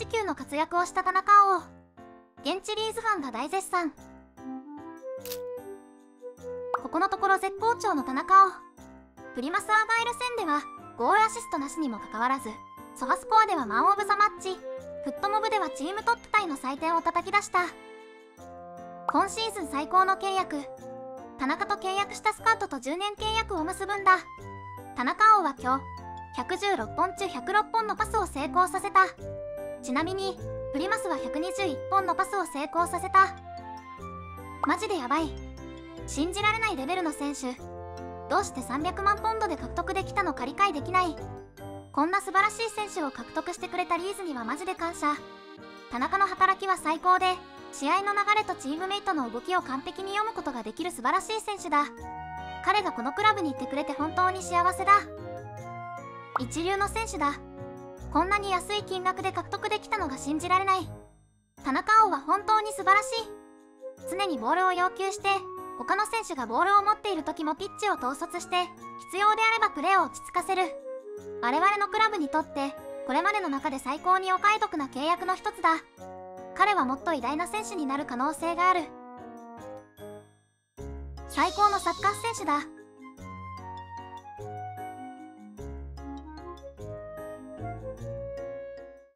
地球の活躍をした田中碧を現地リーズファンが大絶賛。ここのところ絶好調の田中碧、プリマスアーガイル戦ではゴールアシストなしにもかかわらず、ソファスコアではマン・オブ・ザ・マッチ、フットモブではチームトップタイの採点を叩き出した。今シーズン最高の契約、田中と契約したスカウトと10年契約を結ぶんだ。田中碧は今日116本中106本のパスを成功させた。ちなみにプリマスは121本のパスを成功させた。マジでやばい、信じられないレベルの選手、どうして300万ポンドで獲得できたのか理解できない。こんな素晴らしい選手を獲得してくれたリーズにはマジで感謝。田中の働きは最高で、試合の流れとチームメイトの動きを完璧に読むことができる素晴らしい選手だ。彼がこのクラブに行ってくれて本当に幸せだ。一流の選手だ。こんなに安い金額で獲得できたのが信じられない。田中碧は本当に素晴らしい。常にボールを要求して、他の選手がボールを持っている時もピッチを統率して、必要であればプレーを落ち着かせる。我々のクラブにとって、これまでの中で最高にお買い得な契約の一つだ。彼はもっと偉大な選手になる可能性がある。最高のサッカー選手だ。